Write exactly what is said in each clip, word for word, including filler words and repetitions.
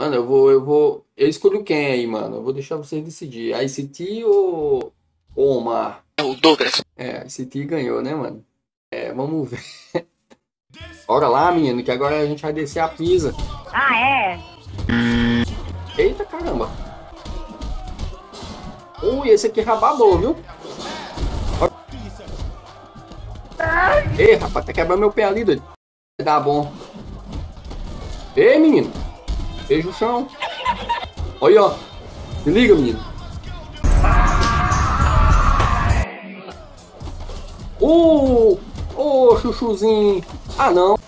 Mano, eu vou, eu vou. Eu escolho quem aí, mano? Eu vou deixar vocês decidir. I C T ou ou Omar? É o Douglas. É, I C T ganhou, né, mano? É, vamos ver. Bora lá, menino, que agora a gente vai descer a pisa. Ah, é? Eita, caramba. Ui, esse aqui rababou, viu? Ei, rapaz, tá quebrando meu pé ali, doido. Vai dar bom. Ei, menino. Beijo no chão. Olha, ó. Se liga, menino. Uh! Ô, oh, chuchuzinho. Ah, não.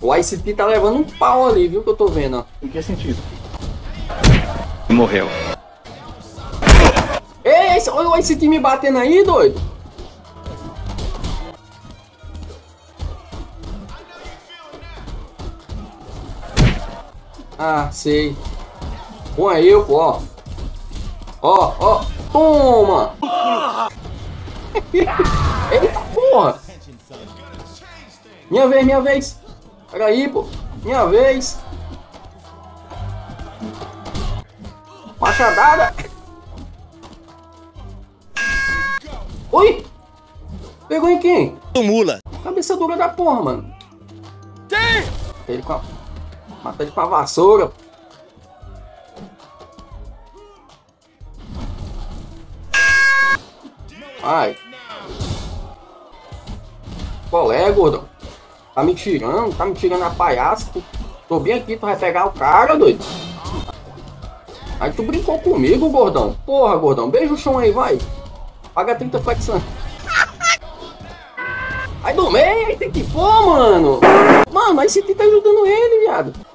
O I C T tá levando um pau ali, viu? Que eu tô vendo, ó. Em que sentido? Morreu. Ei, esse, olha o I C T me batendo aí, doido. Ah, sei. Põe aí, ó. Ó, ó. Toma! Eita porra! Minha vez, minha vez! Pega aí, pô! Minha vez! Machadada! Oi! Pegou em quem? O mula! Cabeça dura da porra, mano! Tem! Ele com a... Mata ele com a vassoura. Ai. Qual é, gordão? Tá me tirando? Tá me tirando a palhaça? Tô bem aqui, tu vai pegar o cara, doido? Aí tu brincou comigo, gordão. Porra, gordão. Beija o chão aí, vai. Paga trinta flexão. Aí do meio, tem que pôr, mano. Mano, mas esse aqui tá ajudando ele, viado.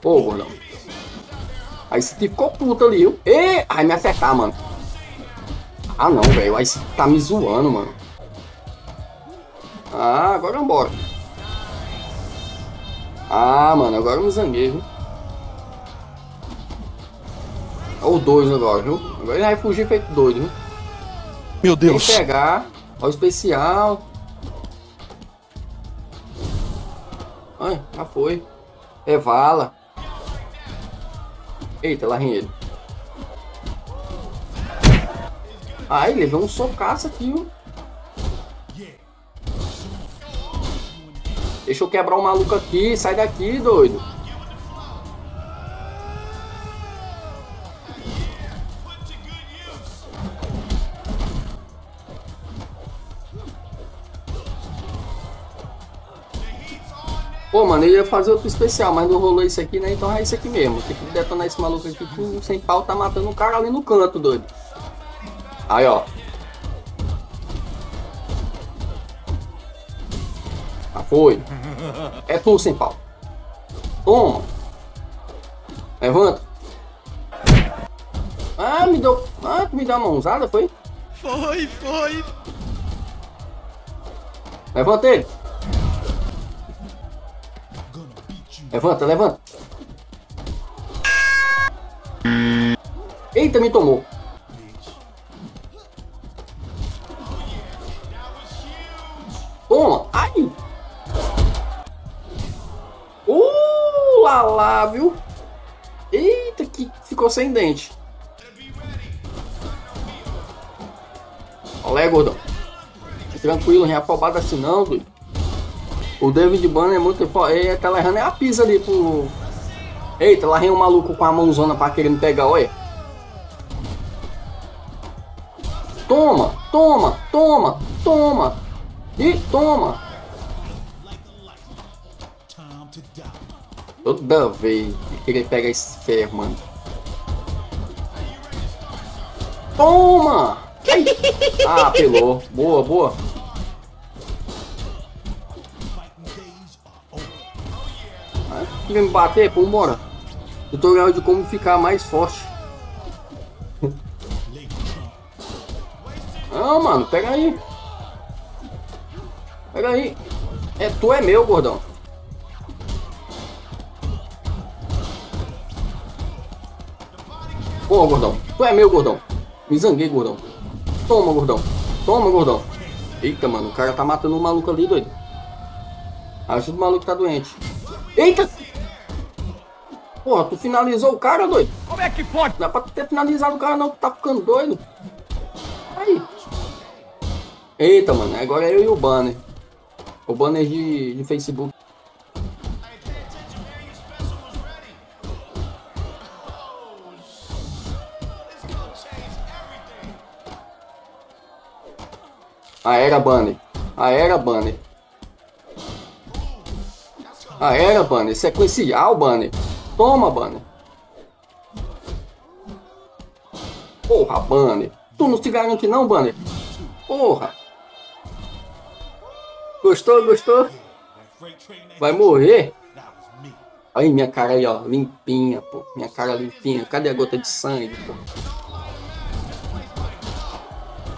Pô, gordão. Aí esse tipo ficou puto ali, viu? E... Ai, me acertar, mano. Ah, não, velho. Aí esse tá me zoando, mano. Ah, agora vambora. Ah, mano, agora eu me zanguei, viu? Olha o dois agora, viu? Agora ele vai fugir feito doido, viu? Meu Deus. Tem que pegar. Olha o especial. Ai, já foi. É vala. Eita, lá vem ele. Ai, levou um socaço aqui, viu? Deixa eu quebrar o maluco aqui. Sai daqui, doido. Pô, mano, ele ia fazer outro especial, mas não rolou isso aqui, né? Então é isso aqui mesmo. Tem que detonar esse maluco aqui que sem pau tá matando o cara ali no canto, doido. Aí, ó. Ah, foi. É tu, sem pau. Toma. Levanta. Ah, me deu... Ah, tu me deu uma mãozada, foi? Foi, foi. Levanta ele. Levanta, levanta. Eita, me tomou. Toma. Ai. Uh, lá, lá, viu? Eita, que ficou sem dente. Olha, gordão. Tranquilo, não é afobado assim não, doido. O David Banner é muito forte. Ele tá errando é a pisa ali pro... Eita, lá vem um maluco com a mãozona pra querendo pegar, olha. Toma, toma, toma, toma. E toma. Toda vez que ele pega esse ferro, mano. Toma. Ah, apelou. Boa, boa. Me bater, pô, bora. Tutorial de como ficar mais forte. Ah, mano, pega aí. Pega aí. É, tu é meu, gordão. Pô, gordão. Tu é meu, gordão. Me zanguei, gordão. Toma, gordão. Toma, gordão. Eita, mano, o cara tá matando um maluco ali, doido. Ajuda o maluco que tá doente. Eita! Porra, tu finalizou o cara, doido? Como é que pode? Não é pra tu ter finalizado o cara não, tu tá ficando doido. Aí. Eita, mano, agora é eu e o Banner. O Banner de, de Facebook. A era Banner. A era Banner. A era Banner. Sequencial Banner. Toma, Banner. Porra, Banner. Tu não se garante não, Banner. Porra. Gostou, gostou? Vai morrer. Aí minha cara aí, ó. Limpinha, pô. Minha cara limpinha. Cadê a gota de sangue, pô?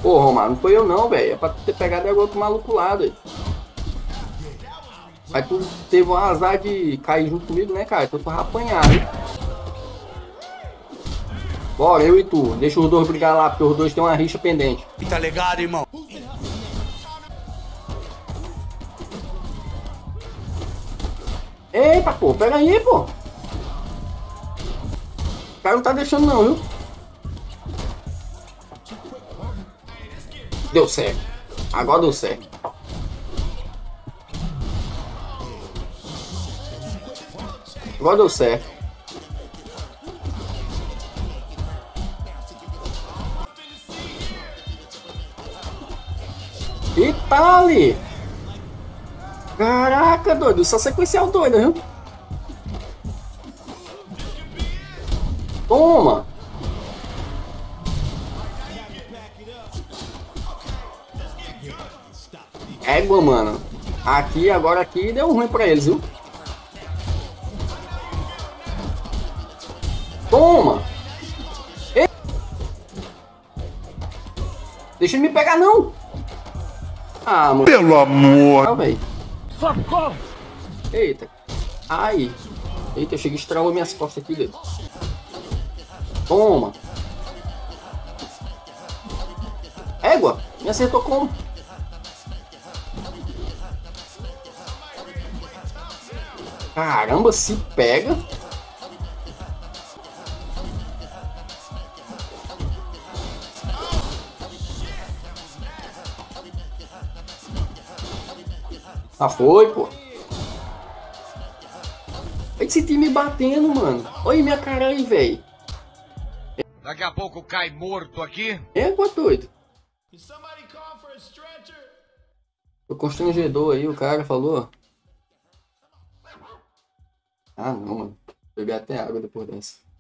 Porra, mano. Não foi eu não, velho. É pra tu ter pegado a gota maluco lá, doido. Aí tu teve um azar de cair junto comigo, né, cara? Tu foi apanhado. Bora, eu e tu. Deixa os dois brigar lá, porque os dois tem uma rixa pendente. Tá ligado, irmão? Eita, pô. Pera aí, pô. O cara não tá deixando não, viu? Deu certo. Agora deu certo. Agora deu certo. E tá ali. Caraca, doido. Só sequencial doido, viu? Toma. Égua, mano. Aqui, agora aqui, deu ruim pra eles, viu? Toma! Ei. Deixa ele me pegar, não! Ah, mano. Pelo amor! Ah, velho. Socorro! Eita. Ai. Eita, eu cheguei e estralou minhas costas aqui, velho. Toma! Égua! Me acertou como? Caramba, se pega. Ah, foi, pô. Esse time batendo, mano. Olha minha cara aí, velho. Daqui a pouco cai morto aqui. É, pô, doido. O constrangedor aí, o cara falou. Ah, não, mano. Bebi até água depois dessa.